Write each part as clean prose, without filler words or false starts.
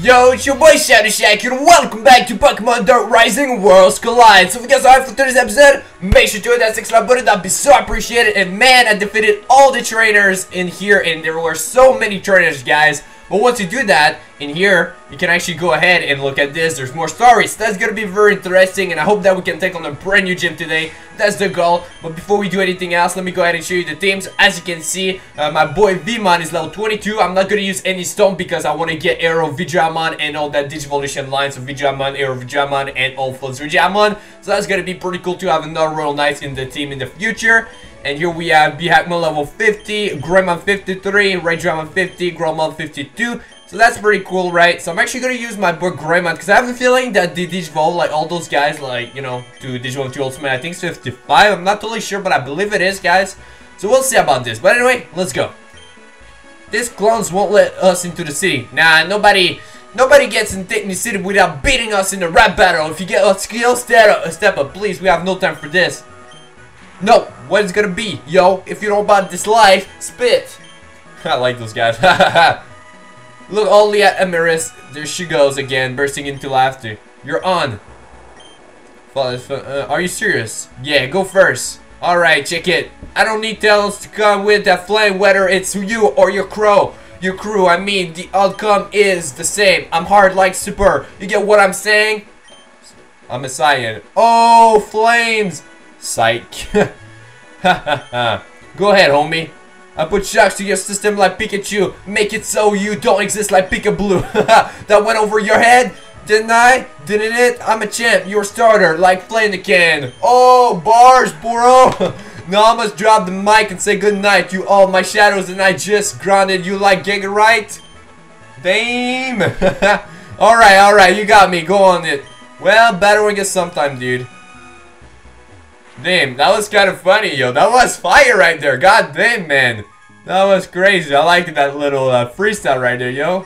Yo, it's your boy ShadowShak, and welcome back to Pokemon The Rising Worlds Collide. So if you guys are for today's episode, make sure to hit that 6 like button, that'd be so appreciated. And man, I defeated all the trainers in here, and there were so many trainers, guys. But once you do that, in here, you can actually go ahead and look at this. There's more stories. That's gonna be very interesting, and I hope that we can take on a brand new gym today. That's the goal. But before we do anything else, let me go ahead and show you the teams. As you can see, my boy Veemon is level 22. I'm not gonna use any stone because I want to get Aero Vijaman and all that Digivolution lines of Vijamon, Aero Vijaman, and all Fuz Vijamon. So that's gonna be pretty cool to have another Royal Knights in the team in the future. And here we have Hackmon level 50, Greymon 53, Raidramon 50, Gromon 52. So that's pretty cool, right? So I'm actually gonna use my book Greymon because I have a feeling that the DigiVault, like all those guys, like, you know, to DigiVault 2 Ultimate, I think it's 55. I'm not totally sure, but I believe it is, guys. So we'll see about this. But anyway, let's go. These clones won't let us into the city. Nah, nobody gets in Techni City without beating us in the rap battle. If you get a skill, step up, please. We have no time for this. No, what it's gonna be, yo? If you know about this life, spit. I like those guys. Look only at Emerus. There she goes again, bursting into laughter. You're on. Are you serious? Yeah, go first. All right, check it. I don't need talents to come with that flame, whether it's you or your crow. Your crew, I mean, the outcome is the same. I'm hard like super. You get what I'm saying? I'm a cyan. Oh, flames. Psych. Go ahead, homie. I put shocks to your system like Pikachu. Make it so you don't exist like Pika Blue. That went over your head, didn't I? Didn't it? I'm a champ. You're a starter like Flanikin. Oh, bars, bro. Now I must drop the mic and say goodnight. You all my shadows and I just grounded you like Gigarite. Damn. Alright, alright. You got me. Go on it. Well, battering is sometime, dude. Damn, that was kind of funny, yo. That was fire right there. God damn, man. That was crazy. I liked that little freestyle right there, yo.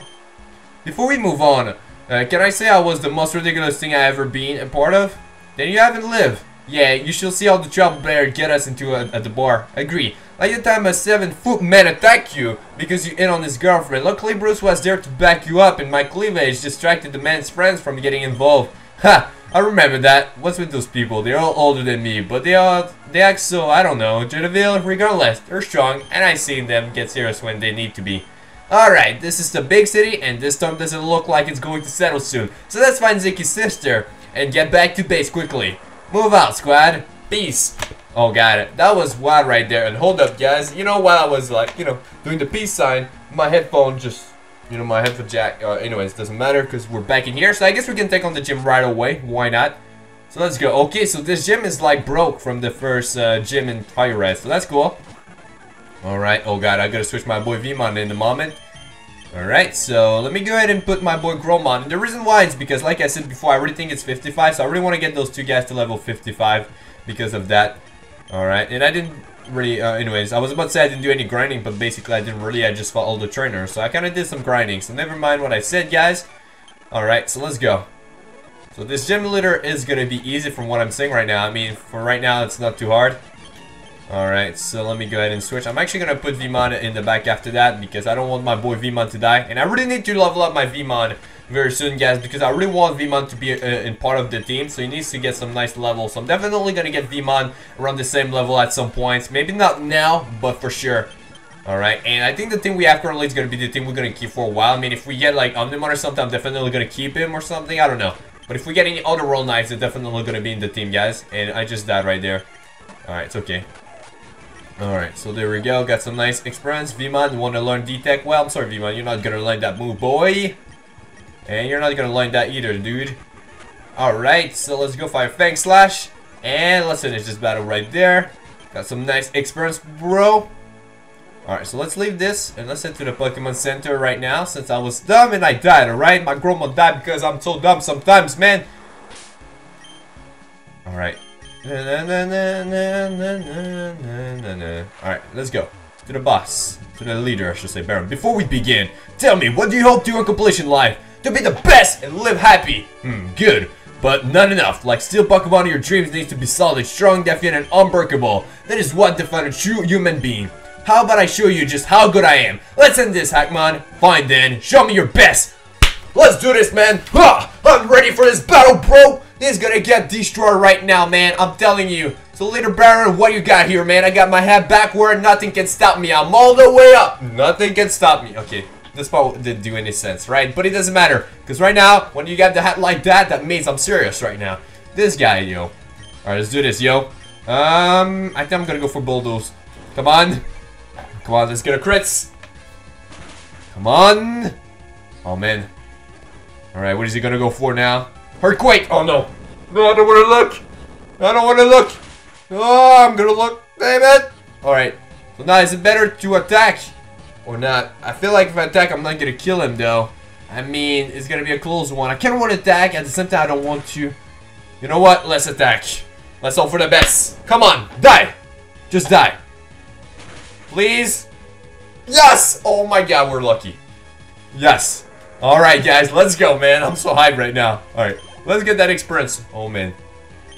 Before we move on, can I say I was the most ridiculous thing I ever been a part of? Then you haven't lived. Yeah, you shall see all the trouble Barry get us into at the bar. Agree. Like the time a 7-foot man attacked you because you in on his girlfriend. Luckily, Bruce was there to back you up, and my cleavage distracted the man's friends from getting involved. Ha! I remember that. What's with those people? They're all older than me, but they act so, I don't know, Genevieve. Regardless, they're strong, and I see them get serious when they need to be. Alright, this is the big city, and this town doesn't look like it's going to settle soon. So let's find Ziki's sister, and get back to base quickly. Move out, squad. Peace. Oh, got it. That was wild right there, and hold up, guys. You know, while I was, like, you know, doing the peace sign, my headphone just... You know, my headphone jack. Anyways, doesn't matter because we're back in here. So I guess we can take on the gym right away. Why not? So let's go. Okay, so this gym is like broke from the first gym in Fire Red. So that's cool. Alright. Oh god, I gotta switch my boy Veemon in a moment. Alright, so let me go ahead and put my boy Gromon. And the reason why is because, like I said before, I really think it's 55. So I really want to get those two guys to level 55 because of that. Alright, and I didn't... really anyways, I was about to say I didn't do any grinding, but basically I didn't really, I just fought all the trainers, so I kind of did some grinding, so never mind what I said, guys. Alright, so let's go. So this gym leader is gonna be easy from what I'm saying right now. I mean, for right now it's not too hard. Alright, so let me go ahead and switch. I'm actually gonna put Veemon in the back after that because I don't want my boy Veemon to die, and I really need to level up my Veemon very soon, guys, because I really want Veemon to be in part of the team, so he needs to get some nice levels. So I'm definitely gonna get Veemon around the same level at some points. Maybe not now, but for sure. Alright, and I think the team we have currently is gonna be the team we're gonna keep for a while. I mean, if we get like Omnimon or something, I'm definitely gonna keep him or something, I don't know. But if we get any other Royal Knights, they're definitely gonna be in the team, guys. And I just died right there. Alright, it's okay. Alright, so there we go, got some nice experience. Veemon, you wanna learn D-Tech? Well, I'm sorry Veemon, you're not gonna learn that move, boy. And you're not gonna learn that either, dude. Alright, so let's go Fire Fang Slash. And let's finish this battle right there. Got some nice experience, bro. Alright, so let's leave this. And let's head to the Pokemon Center right now. Since I was dumb and I died, alright? My Gromon died because I'm so dumb sometimes, man. Alright. Alright, let's go. To the boss. To the leader, I should say, Baron. Before we begin, tell me, what do you hope to accomplish in life? To be the best and live happy. Good, but not enough. Like steel Pokemon, your dreams needs to be solid, strong, defiant, and unbreakable. That is what defines a true human being. How about I show you just how good I am? Let's end this, Hackmon. Fine then, show me your best. Let's do this, man. I'm ready for this battle, bro. This is gonna get destroyed right now, man. I'm telling you. So, Leader Baron, what you got here, man? I got my head backward. Nothing can stop me. I'm all the way up. Nothing can stop me. Okay. This part didn't do any sense, right? But it doesn't matter. Because right now, when you got the hat like that, that means I'm serious right now. This guy, yo. Alright, let's do this, yo. I think I'm gonna go for Bulldoze. Come on. Come on, let's get a crits. Come on. Oh, man. Alright, what is he gonna go for now? Earthquake! Oh, no. No, I don't wanna look. I don't wanna look. Oh, I'm gonna look. Damn it. Alright. So now, is it better to attack? Or not. I feel like if I attack, I'm not gonna kill him though. I mean, it's gonna be a close one. I kinda wanna attack, at the same time I don't want to. You know what? Let's attack. Let's hope for the best. Come on, die! Just die. Please. Yes! Oh my god, we're lucky. Yes. Alright guys, let's go, man. I'm so hyped right now. Alright, let's get that experience. Oh man.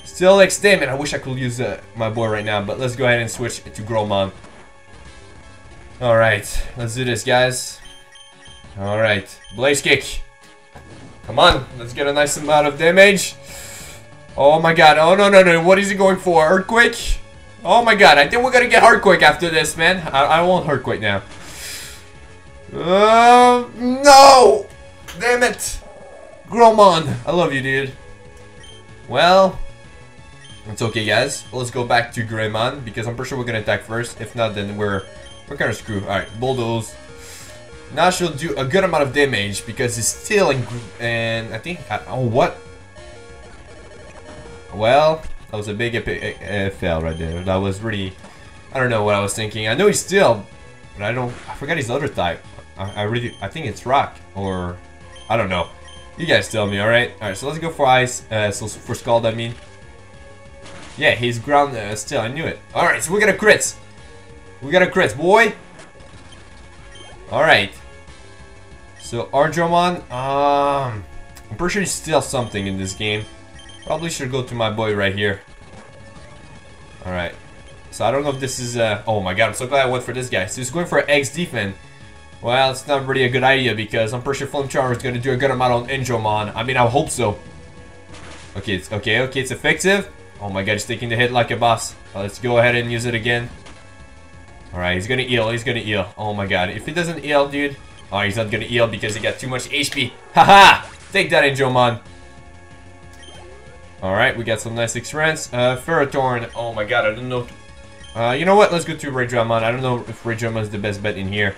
Still extend, man. I wish I could use my boy right now, but let's go ahead and switch to Gromon. Alright, let's do this, guys. Alright, Blaze Kick. Come on, let's get a nice amount of damage. Oh my god, oh no, no, no, what is he going for? Earthquake? Oh my god, I think we're gonna get Earthquake after this, man. I want Earthquake now. No! Damn it! Gromon, I love you, dude. Well, it's okay, guys. Let's go back to Greymon, because I'm pretty sure we're gonna attack first. If not, then we're kind of screwed. Alright, Bulldoze. Now she'll do a good amount of damage because it's still in group. And I think. Oh, what? Well, that was a big fail right there. That was really. I don't know what I was thinking. I know he's still. But I don't. I forgot his other type. I think it's rock. Or. I don't know. You guys tell me, alright? Alright, so let's go for ice. So for Scald, I mean. Yeah, he's ground still. I knew it. Alright, so we're gonna crit. We got a crit, boy! Alright. So, Arjomon, I'm pretty sure he's still something in this game. Probably should go to my boy right here. Alright. So, I don't know if this is oh my god, I'm so glad I went for this guy. So, he's going for an X-Defend. Well, it's not really a good idea because I'm pretty sure Flame Charmer is going to do a good amount on Angemon. I mean, I hope so. Okay, it's okay, okay, it's effective. Oh my god, he's taking the hit like a boss. Let's go ahead and use it again. Alright, he's gonna heal, he's gonna heal. Oh my god, if he doesn't heal, dude. Oh, he's not gonna heal because he got too much HP. Haha! Take that, Angemon. Alright, we got some nice experience. Ferrothorn. Oh my god, I don't know. You know what? Let's go to Raidramon. I don't know if Raidramon is the best bet in here.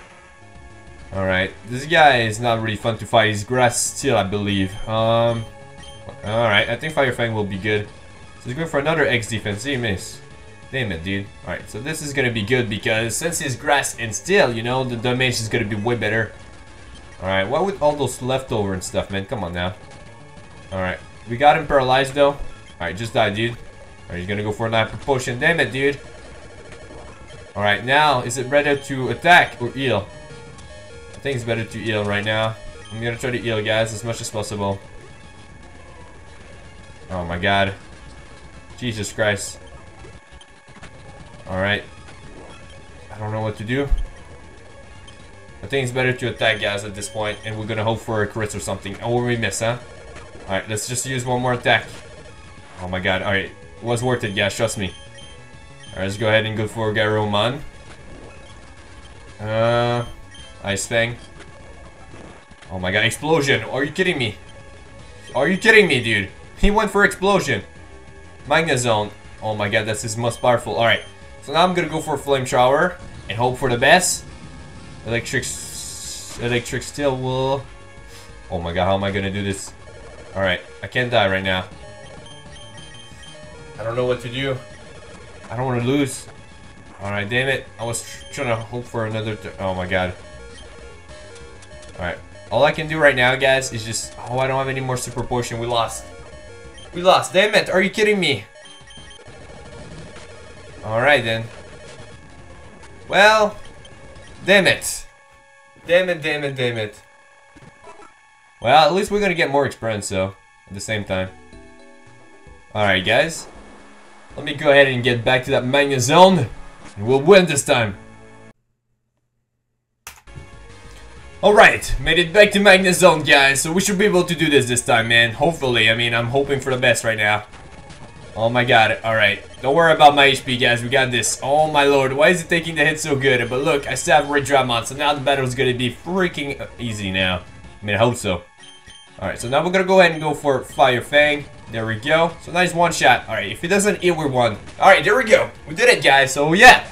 Alright, this guy is not really fun to fight. He's grass still, I believe. Alright, I think Fire Fang will be good. So he's going for another X defense. See, miss. Damn it, dude. Alright, so this is gonna be good because since it's grass and steel, you know, the damage is gonna be way better. Alright, what with all those leftover and stuff, man? Come on now. Alright, we got him paralyzed though. Alright, just die, dude. Alright, he's gonna go for an hyper potion. Damn it, dude. Alright, now, is it better to attack or heal? I think it's better to heal right now. I'm gonna try to heal, guys, as much as possible. Oh my god. Jesus Christ. Alright. I don't know what to do. I think it's better to attack, guys, at this point. And we're gonna hope for a crit or something. Oh, we miss, huh? Alright, let's just use one more attack. Oh my god, alright. It was worth it, guys, trust me. Alright, let's go ahead and go for Garomon. Ice Fang. Oh my god, Explosion. Are you kidding me? Are you kidding me, dude? He went for Explosion. Magnezone. Oh my god, that's his most powerful. Alright. So now I'm gonna go for Flame Shower and hope for the best. Electric Steel will. Oh my god, how am I gonna do this? Alright, I can't die right now. I don't know what to do. I don't want to lose. Alright, damn it. I was trying to hope for another. Oh my god. Alright, all I can do right now, guys, is just. Oh, I don't have any more Super Potion. We lost. We lost. Damn it. Are you kidding me? Alright then. Well, damn it. Damn it, damn it, damn it. Well, at least we're gonna get more experience though, at the same time. Alright guys, let me go ahead and get back to that Magnezone, and we'll win this time. Alright, made it back to Magnezone, guys, so we should be able to do this time, man. Hopefully, I mean, I'm hoping for the best right now. Oh my god, alright. Don't worry about my HP, guys, we got this. Oh my lord, why is it taking the hit so good? But look, I still have Raidramon, so now the battle is gonna be freaking easy now. I mean, I hope so. Alright, so now we're gonna go ahead and go for Fire Fang. There we go. So nice one shot. Alright, if it doesn't hit, we won. Alright, there we go. We did it, guys, so yeah.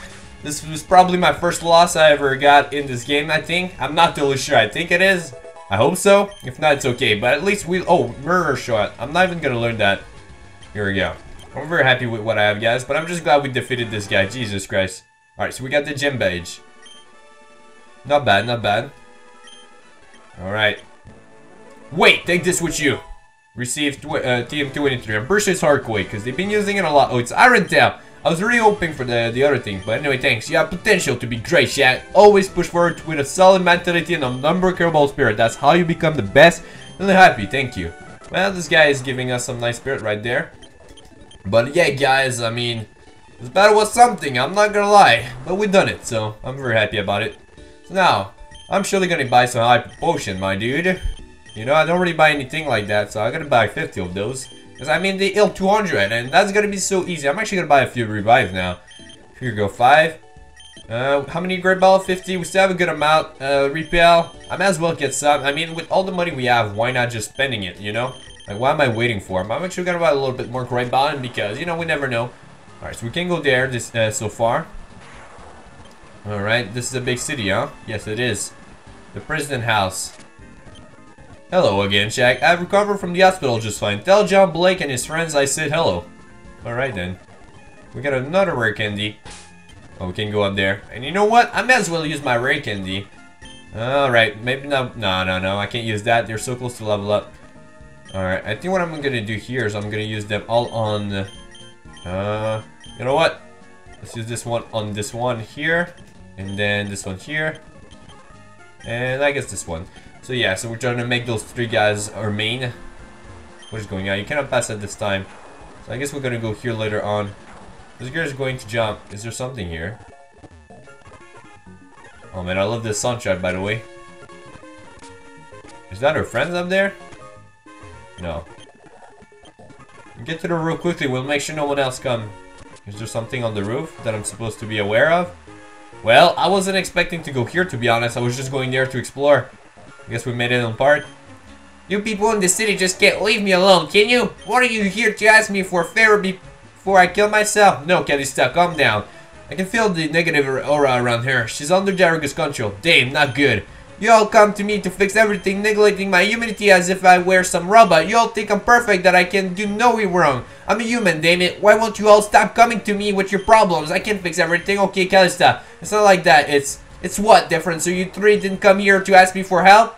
This was probably my first loss I ever got in this game, I think. I'm not totally sure. I think it is. I hope so. If not, it's okay. But at least we... Oh, murder shot. I'm not even going to learn that. Here we go. I'm very happy with what I have, guys. But I'm just glad we defeated this guy. Jesus Christ. Alright, so we got the gem badge. Not bad, not bad. Alright. Wait, take this with you. Receive TM23. I'm pretty sure it's Hardquake because they've been using it a lot. Oh, it's Iron Tail. I was really hoping for the other thing, but anyway, thanks. You have potential to be great, Shad. Always push forward with a solid mentality and a unbreakable spirit. That's how you become the best and the happy. Thank you. Well, this guy is giving us some nice spirit right there. But yeah, guys, I mean, this battle was something. I'm not gonna lie, but we done it, so I'm very happy about it. So now, I'm surely gonna buy some hyper potion, my dude. You know, I don't really buy anything like that, so I gotta buy 50 of those. I mean, they heal 200, and that's gonna be so easy. I'm actually gonna buy a few revives now. Here you go, 5. How many Great Ball? 50. We still have a good amount. Repel. I might as well get some. I mean, with all the money we have, why not just spending it, you know? Like, what am I waiting for? I'm actually gonna buy a little bit more Great Ball because, you know, we never know. Alright, so we can go there this so far. Alright, this is a big city, huh? Yes, it is. The President House. Hello again, Jack. I've recovered from the hospital just fine. Tell John Blake and his friends I said hello. Alright then. We got another Rare Candy. Oh, we can go up there. And you know what? I might as well use my Rare Candy. Alright, maybe not. No, I can't use that. They're so close to level up. Alright, I think what I'm gonna do here is I'm gonna use them all on... you know what? Let's use this one on this one here. And then this one here. And I guess this one. So yeah, so we're trying to make those three guys our main. What is going on? You cannot pass at this time. So I guess we're gonna go here later on. This girl is going to jump. Is there something here? Oh man, I love this sunshine, by the way. Is that her friends up there? No. Get to the roof quickly. We'll make sure no one else comes. Is there something on the roof that I'm supposed to be aware of? Well, I wasn't expecting to go here, to be honest. I was just going there to explore. I guess we made it on part. You people in the city just can't leave me alone, can you? What are you here to ask me for a favor before I kill myself? No, Calista, calm down. I can feel the negative aura around her. She's under Daragus' control. Damn, not good. You all come to me to fix everything, neglecting my humanity as if I were some robot. You all think I'm perfect, that I can do no wrong. I'm a human, damn it. Why won't you all stop coming to me with your problems? I can fix everything. Okay, Calista. It's not like that. It's what difference? So you three didn't come here to ask me for help?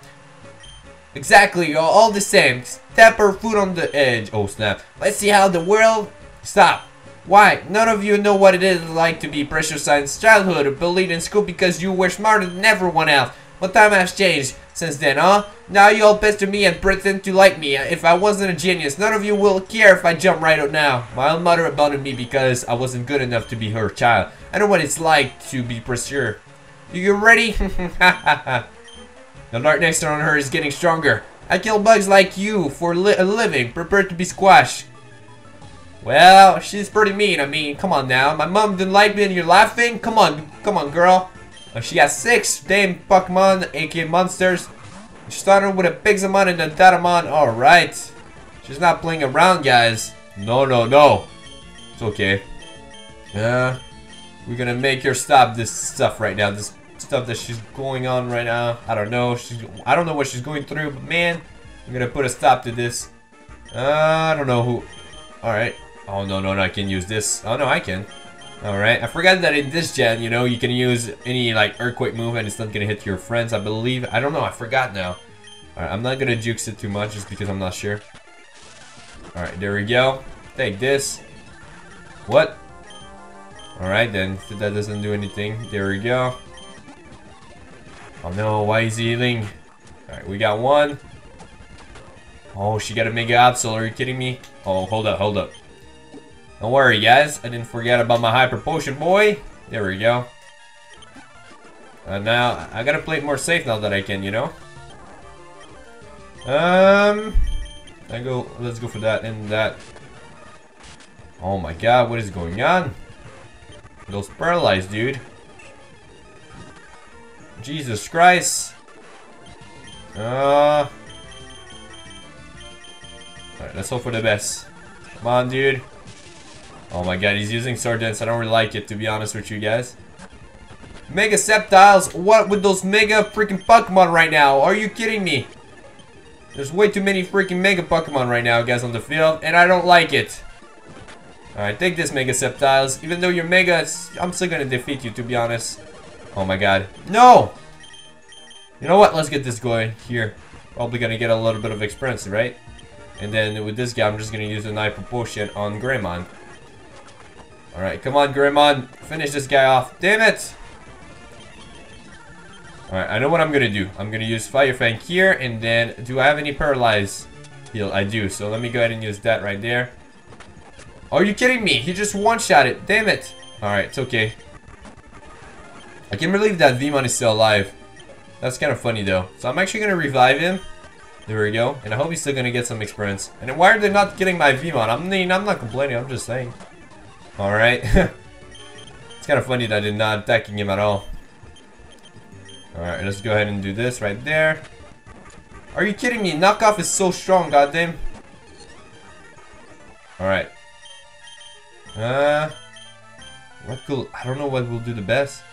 Exactly, you're all the same. Step her foot on the edge. Oh snap. Let's see how the world... Stop. Why? None of you know what it is like to be precious since childhood, bullied in school because you were smarter than everyone else. But time has changed since then, huh? Now you all pester me and pretend to like me. If I wasn't a genius, none of you will care if I jump right out now. My own mother abandoned me because I wasn't good enough to be her child. I know what it's like to be pressure. You ready? The lord next on her is getting stronger. I kill bugs like you for a living. Prepare to be squashed. Well, she's pretty mean. I mean, come on now. My mom didn't like me and you're laughing? Come on. Come on, girl. She has 6 damn Pokemon, aka monsters. She started with a Pixamon and a Datamon. Alright. She's not playing around, guys. No. It's okay. We're gonna make her stop this stuff right now. This stuff that she's going on right now. I don't know. I don't know what she's going through, but man, I'm gonna put a stop to this. I don't know who. All right. Oh no, I can use this. Oh no, I can. All right. I forgot that in this gen, you know, you can use any like earthquake move, and it's not gonna hit your friends. I believe. I don't know. I forgot now. All right. I'm not gonna juice it too much just because I'm not sure. All right. There we go. Take this. What? All right then. That doesn't do anything. There we go. Oh no, why is he healing? Alright, we got one. Oh, she got a Mega Absol, are you kidding me? Oh, hold up. Don't worry, guys. I didn't forget about my Hyper Potion, boy. There we go. Now, I gotta play it more safe now that I can, you know? Let's go for that and that. Oh my god, what is going on? Those paralyzed, dude. Jesus Christ. Alright, let's hope for the best. Come on, dude. Oh my god, he's using Sword Dance. I don't really like it, to be honest with you guys. Mega Sceptiles, what with those mega freaking Pokemon right now? Are you kidding me? There's way too many freaking mega Pokemon right now, guys, on the field, and I don't like it. Alright, take this, Mega Sceptiles. Even though you're mega, I'm still gonna defeat you, to be honest. Oh my god. No! You know what? Let's get this going here. Probably gonna get a little bit of experience, right? And then with this guy, I'm just gonna use an Hyper Potion on Greymon. Alright, come on, Greymon. Finish this guy off. Damn it! Alright, I know what I'm gonna do. I'm gonna use Fire Fang here, and then do I have any Paralyze heal? I do, so let me go ahead and use that right there. Are you kidding me? He just one-shot it. Damn it. Alright, it's okay. I can't believe that Veemon is still alive. That's kind of funny, though. So I'm actually gonna revive him. There we go. And I hope he's still gonna get some experience. And then why are they not getting my Veemon? I mean, I'm not complaining, I'm just saying. Alright. It's kind of funny that they're not attacking him at all. Alright, let's go ahead and do this right there. Are you kidding me? Knockoff is so strong, goddamn. Alright. I don't know what will do the best.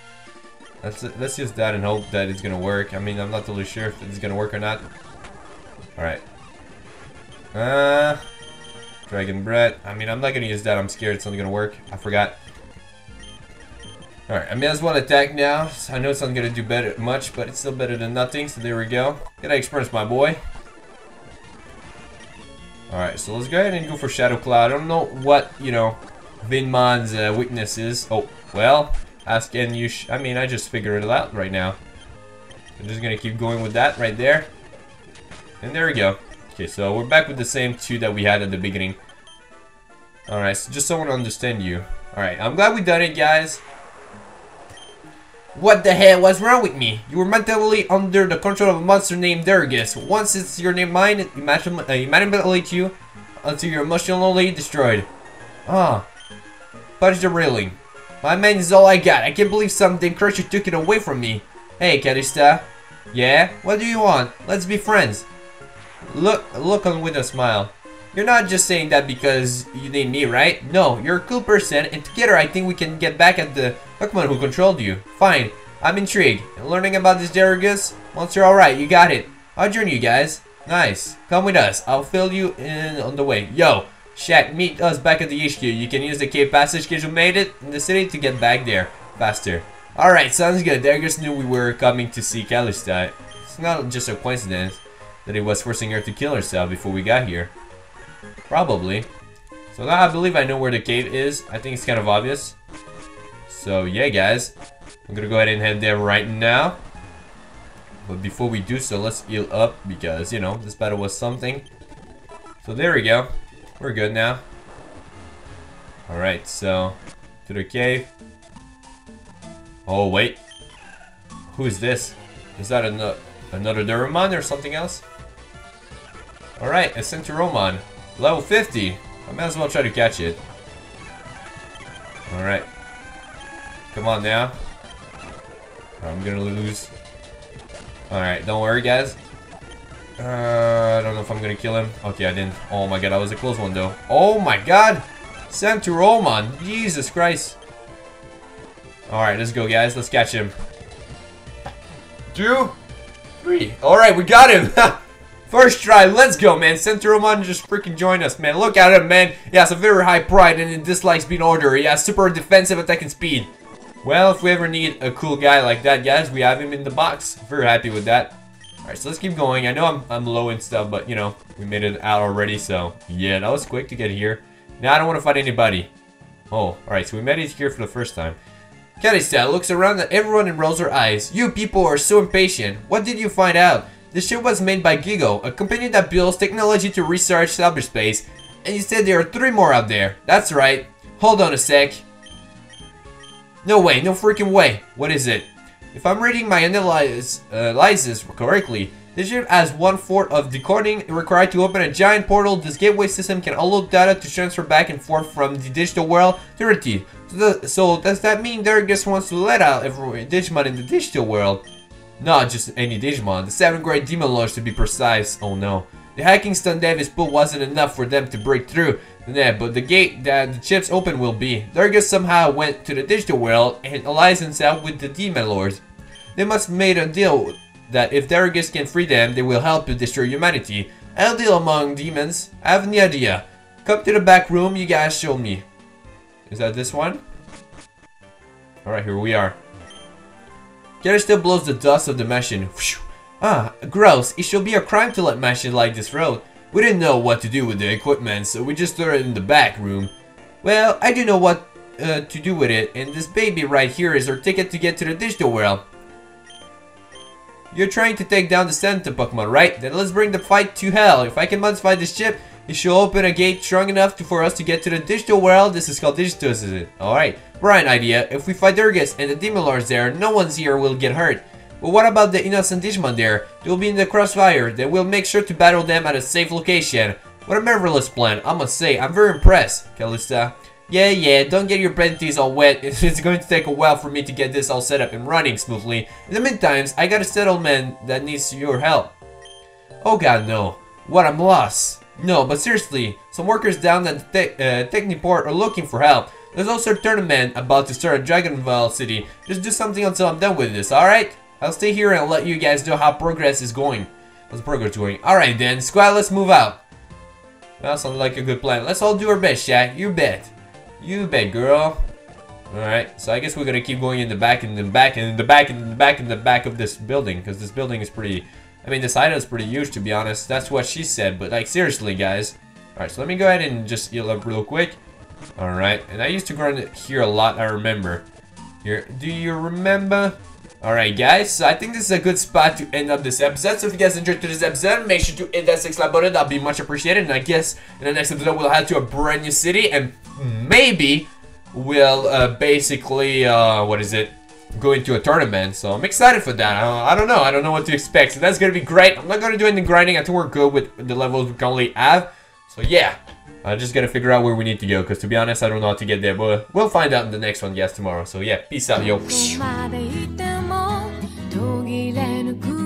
Let's use that and hope that it's gonna work. I mean, I'm not totally sure if it's gonna work or not. Alright. Dragon Breath. I mean, I'm not gonna use that. I'm scared it's not gonna work. I forgot. Alright, I may as well attack now. I know it's not gonna do better much, but it's still better than nothing, so there we go. Get experience, my boy. Alright, so let's go ahead and go for Shadow Cloud. I don't know what, you know, Veemon's weakness is. Oh, well, ask and you I mean, I just figured it out right now. I'm just gonna keep going with that right there. And there we go. Okay, so we're back with the same two that we had at the beginning. Alright, so just so I want to understand you. Alright, I'm glad we done it, guys. What the hell was wrong with me? You were mentally under the control of a monster named Daragus. Once it's your name mine, it manipulates you until you're emotionally destroyed. Ah. Punch the railing. My man is all I got. I can't believe some damn creature took it away from me. Hey, Calista. Yeah? What do you want? Let's be friends. Look on with a smile. You're not just saying that because you need me, right? No, you're a cool person, and together I think we can get back at the Hackmon who controlled you. Fine, I'm intrigued. And learning about this Daragus? Once you're alright, you got it. I'll join you guys. Nice. Come with us. I'll fill you in on the way. Yo, Shaq, meet us back at the HQ. You can use the cave passage because you made it in the city to get back there faster. Alright, sounds good. Daragus knew we were coming to see Calista. It's not just a coincidence that he was forcing her to kill herself before we got here. Probably. So now I believe I know where the cave is. I think it's kind of obvious. So yeah, guys, I'm gonna go ahead and head there right now. But before we do so, let's heal up because, you know, this battle was something. So there we go. We're good now. Alright, so to the cave. Oh wait. Who is this? Is that another Duraman or something else? Alright, a Centarumon. Level 50. I might as well try to catch it. Alright. Come on now. I'm gonna lose. Alright, don't worry, guys. I don't know if I'm gonna kill him. Okay, I didn't. Oh my god, that was a close one, though. Oh my god! Centarumon! Jesus Christ! Alright, let's go, guys. Let's catch him. 2, 3. Alright, we got him! First try, let's go, man. Centarumon just freaking joined us, man. Look at him, man. He has a very high pride and he dislikes being ordered. He has super defensive attacking speed. Well, if we ever need a cool guy like that, guys, we have him in the box. Very happy with that. Alright, so let's keep going. I know I'm low and stuff, but, you know, we made it out already, so. Yeah, that was quick to get here. Now I don't want to fight anybody. Oh, alright, so we made it here for the first time. Calista looks around at everyone and rolls her eyes. You people are so impatient. What did you find out? This ship was made by Gigo, a company that builds technology to research cyberspace, and you said there are 3 more out there. That's right. Hold on a sec. No way, no freaking way. What is it? If I'm reading my analysis correctly, this ship has 1/4 of the decoding required to open a giant portal. This gateway system can allow data to transfer back and forth from the digital world to reality. So does that mean Daragus wants to let out every Digimon in the digital world? Not just any Digimon, the 7th grade demon lords to be precise. Oh no. The hacking stun Davis put wasn't enough for them to break through, but the gate that the chips open will be. Daragus somehow went to the digital world and allies himself with the demon lords. They must have made a deal that if Daragus can free them, they will help to destroy humanity. A deal among demons? I have no idea. Come to the back room, you guys show me. Is that this one? Alright, here we are. Calista blows the dust of the machine. Whew. Ah, gross. It should be a crime to let machines like this road. We didn't know what to do with the equipment, so we just threw it in the back room. Well, I do know what to do with it, and this baby right here is our ticket to get to the digital world. You're trying to take down the Center Pokemon, right? Then let's bring the fight to hell. If I can modify this chip, it should open a gate strong enough for us to get to the digital world. This is called Digitus, isn't it? Alright. Brian idea. If we fight Daragus and the Demon Lords there, no one's here will get hurt. But what about the innocent Digimon there? They'll be in the crossfire. Then we'll make sure to battle them at a safe location. What a marvelous plan, I must say. I'm very impressed, Calista. Yeah, don't get your panties all wet. It's going to take a while for me to get this all set up and running smoothly. In the meantime, I got a settlement that needs your help. Oh god, no. What, I'm lost. No, but seriously, some workers down at the Techniport are looking for help. There's also a tournament about to start at Dragonvale City. Just do something until I'm done with this, alright? I'll stay here and let you guys know how progress is going. How's progress going? Alright then, squad, let's move out. That sounds like a good plan. Let's all do our best, Shaq. You bet. You bet, girl. Alright, so I guess we're gonna keep going in the back and then back and in the back and in the back and the back of this building, because this building is pretty... I mean, this item is pretty huge, to be honest. That's what she said, but like, seriously, guys. Alright, so let me go ahead and just heal up real quick. Alright, and I used to run here a lot, I remember. Here, do you remember? Alright, guys, so I think this is a good spot to end up this episode. So if you guys enjoyed today's episode, make sure to hit that 6 like button. That'll be much appreciated. And I guess in the next episode, we'll head to a brand new city and maybe we'll basically, what is it? Go into a tournament, so I'm excited for that. I don't know what to expect, so that's gonna be great. I'm not gonna do any grinding. I think we're good with the levels we currently have, so yeah, I just gotta figure out where we need to go, because to be honest I don't know how to get there, but we'll find out in the next one, guys, tomorrow. So yeah, peace out, yo.